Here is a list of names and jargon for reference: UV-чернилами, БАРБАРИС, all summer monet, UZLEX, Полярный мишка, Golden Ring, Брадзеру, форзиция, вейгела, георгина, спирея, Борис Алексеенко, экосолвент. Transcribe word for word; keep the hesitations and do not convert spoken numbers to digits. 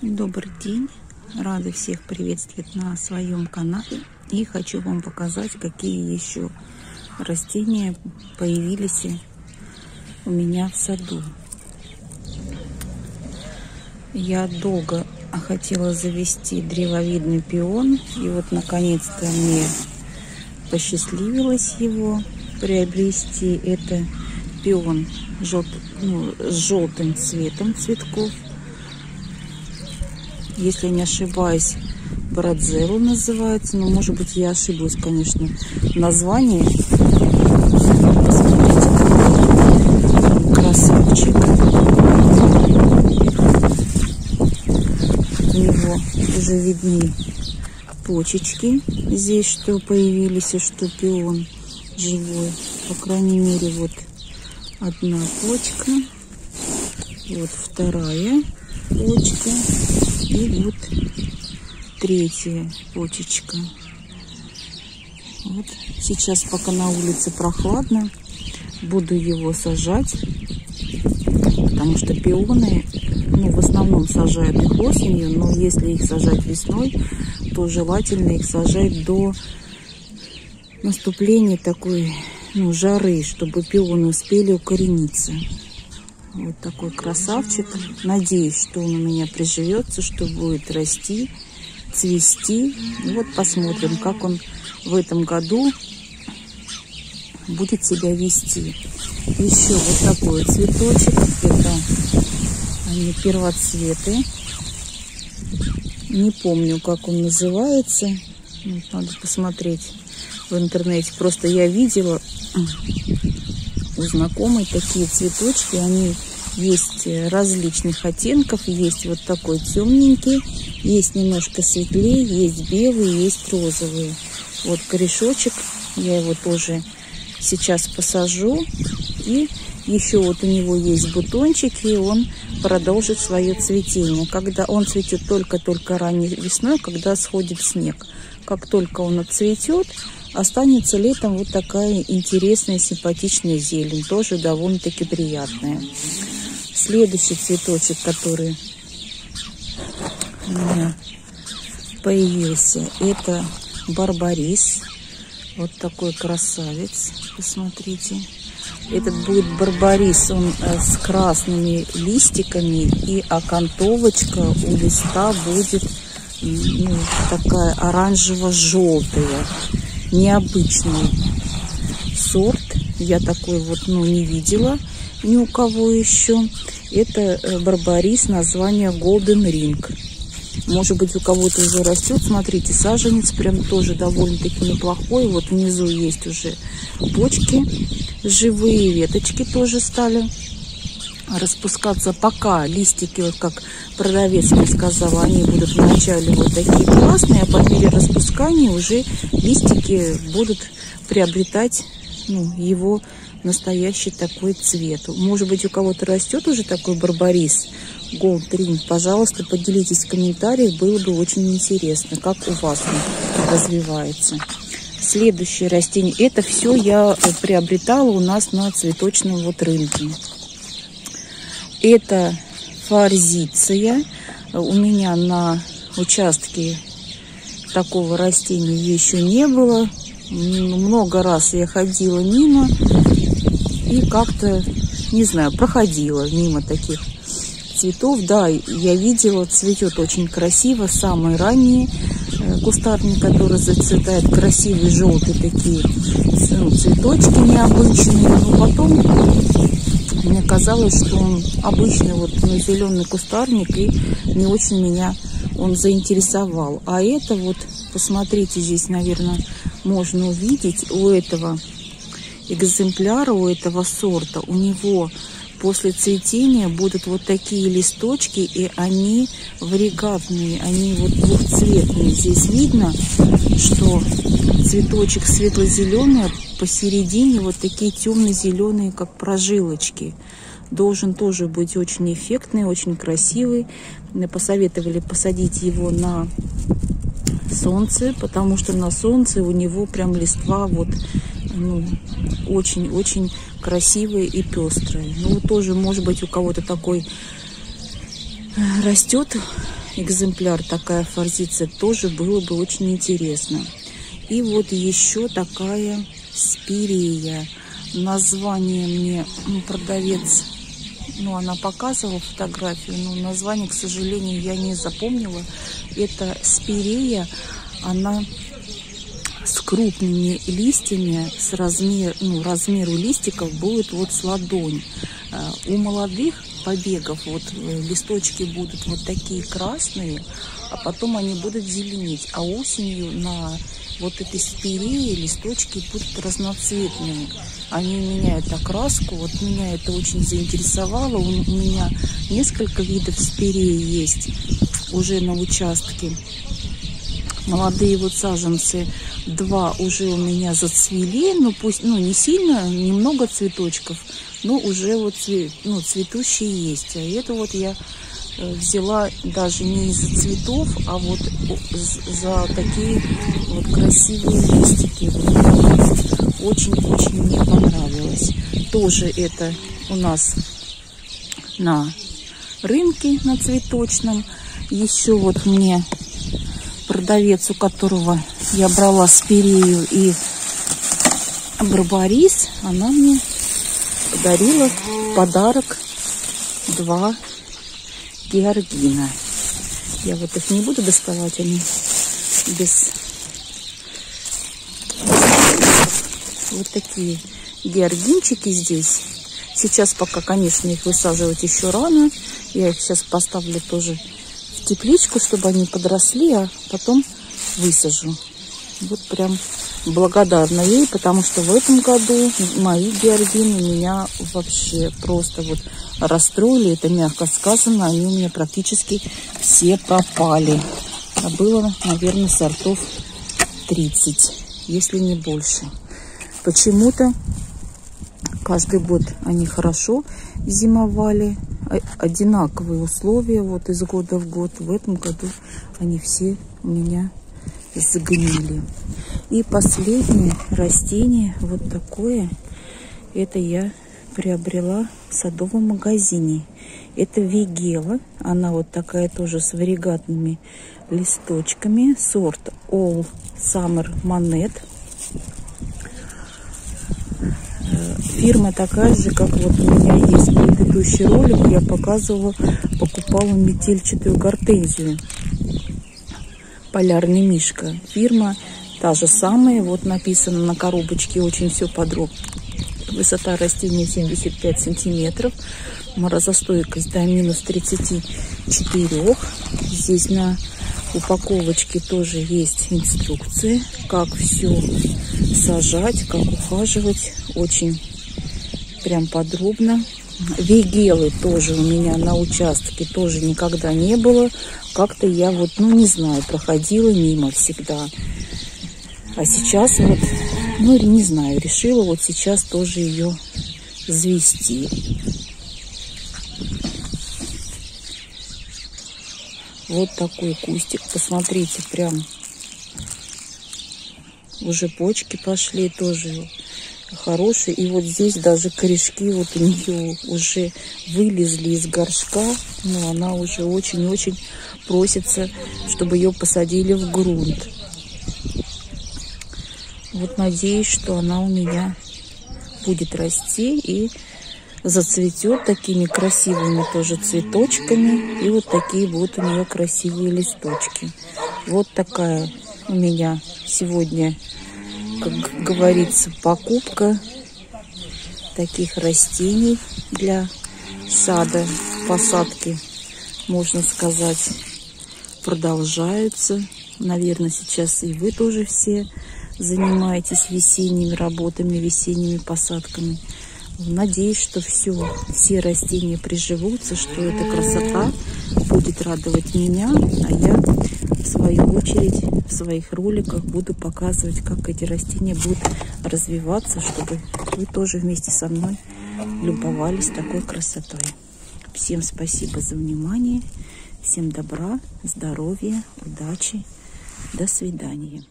Добрый день, рада всех приветствовать на своем канале, и хочу вам показать, какие еще растения появились у меня в саду. Я долго хотела завести древовидный пион, и вот наконец-то мне посчастливилось его приобрести. Это пион жел... ну, с желтым цветом цветков. Если не ошибаюсь, Брадзеру называется, но, может быть, я ошиблась, конечно, в названии. Посмотрите, красавчик. У него уже видны почечки здесь, что появились, и что пион живой. По крайней мере, вот одна почка, вот вторая почка. И вот третья почечка. Вот. Сейчас, пока на улице прохладно, буду его сажать, потому что пионы, ну, в основном сажают их осенью, но если их сажать весной, то желательно их сажать до наступления такой, ну, жары, чтобы пионы успели укорениться. Вот такой красавчик. Надеюсь, что он у меня приживется, что будет расти, цвести. И вот посмотрим, как он в этом году будет себя вести. Еще вот такой цветочек. Это они первоцветы. Не помню, как он называется. Вот, надо посмотреть в интернете. Просто я видела у знакомой такие цветочки. Они есть различных оттенков, есть вот такой темненький, есть немножко светлее, есть белый, есть розовый. Вот корешочек, я его тоже сейчас посажу. И еще вот у него есть бутончик, и он продолжит свое цветение. Когда он цветет только-только ранней весной, когда сходит снег. Как только он отцветет, останется летом вот такая интересная, симпатичная зелень, тоже довольно-таки приятная. Следующий цветочек, который у меня появился, это барбарис. Вот такой красавец, посмотрите. Этот будет барбарис, он с красными листиками, и окантовочка у листа будет, ну, такая оранжево-желтая. Необычный сорт. Я такой вот, ну, не видела ни у кого еще. Это барбарис, название Golden Ring. Может быть, у кого-то уже растет. Смотрите, саженец прям тоже довольно-таки неплохой. Вот внизу есть уже почки живые, веточки тоже стали распускаться. Пока листики, вот как продавец мне сказала, они будут вначале вот такие классные, а по мере распускания уже листики будут приобретать, ну, его настоящий такой цвет. Может быть, у кого-то растет уже такой барбарис Gold Ring. Пожалуйста, поделитесь в комментариях, было бы очень интересно, как у вас он развивается. Следующее растение, это все я приобретала у нас на цветочном вот рынке. Это форзиция. У меня на участке такого растения еще не было. Много раз я ходила мимо и как-то, не знаю, проходила мимо таких цветов. Да, я видела, цветет очень красиво. Самые ранние кустарник, который зацветает, красивые желтые такие, ну, цветочки необычные. Но потом мне казалось, что он обычный, вот, ну, зеленый кустарник, и не очень меня он заинтересовал. А это вот, посмотрите, здесь, наверное, можно увидеть, у этого экземпляра, у этого сорта, у него после цветения будут вот такие листочки, и они варигатные, они вот двухцветные. Здесь видно, что цветочек светло-зеленый, посередине вот такие темно-зеленые, как прожилочки. Должен тоже быть очень эффектный, очень красивый. Мне посоветовали посадить его на солнце, потому что на солнце у него прям листва вот, ну, очень-очень красивые и пестрые. Ну, тоже, может быть, у кого-то такой растет, экземпляр, такая форзиция, тоже было бы очень интересно. И вот еще такая спирея. Название мне ну, продавец, ну, она показывала фотографии, но название, к сожалению, я не запомнила. Это спирея, она с крупными листьями, с размер, ну, размеру листиков будет вот с ладонь. У молодых побегов вот листочки будут вот такие красные, а потом они будут зеленеть. А осенью на вот этой спирее листочки будут разноцветными. Они меняют окраску. Вот меня это очень заинтересовало. У меня несколько видов спиреи есть уже на участке. Молодые вот саженцы, два уже у меня зацвели, но пусть, ну, не сильно, немного цветочков, но уже вот цве, ну, цветущие есть. А это вот я взяла даже не из-за цветов, а вот за такие вот красивые листики. Очень-очень мне понравилось. Тоже это у нас на рынке, на цветочном. Еще вот мне продавец, у которого я брала спирею и барбарис, она мне подарила в подарок два георгина. Я вот их не буду доставать, они без... Вот такие георгинчики здесь. Сейчас пока, конечно, их высаживать еще рано. Я их сейчас поставлю тоже в тепличку, чтобы они подросли, а потом высажу. Вот прям благодарна ей, потому что в этом году мои георгины меня вообще просто вот расстроили. Это мягко сказано, они у меня практически все пропали. А было, наверное, сортов тридцать, если не больше. Почему-то каждый год они хорошо зимовали, одинаковые условия вот из года в год. В этом году они все у меня загнили. И последнее растение вот такое, это я приобрела в садовом магазине. Это вейгела, она вот такая тоже с варигатными листочками, сорт all summer monet. Фирма такая же, как вот у меня есть предыдущий ролик, я показывала, покупала метельчатую гортензию «Полярный мишка». Фирма та же самая, вот написано на коробочке, очень все подробно. Высота растения семьдесят пять сантиметров, морозостойкость до минус тридцати четырёх. Здесь на упаковочке тоже есть инструкции, как все сажать, как ухаживать. Очень прям подробно. Вейгелы тоже у меня на участке тоже никогда не было. Как-то я вот, ну не знаю, проходила мимо всегда. А сейчас вот, ну не знаю, решила вот сейчас тоже ее завести. Вот такой кустик. Посмотрите, прям уже почки пошли тоже хорошие. И вот здесь даже корешки вот у нее уже вылезли из горшка. Но она уже очень-очень просится, чтобы ее посадили в грунт. Вот надеюсь, что она у меня будет расти и зацветет такими красивыми тоже цветочками. И вот такие будут у нее красивые листочки. Вот такая у меня сегодня, как говорится, покупка таких растений для сада. Посадки, можно сказать, продолжаются. Наверное, сейчас и вы тоже все занимаетесь весенними работами, весенними посадками. Надеюсь, что все, все растения приживутся, что эта красота будет радовать меня, а я в свою очередь в своих роликах буду показывать, как эти растения будут развиваться, чтобы вы тоже вместе со мной любовались такой красотой. Всем спасибо за внимание, всем добра, здоровья, удачи, до свидания.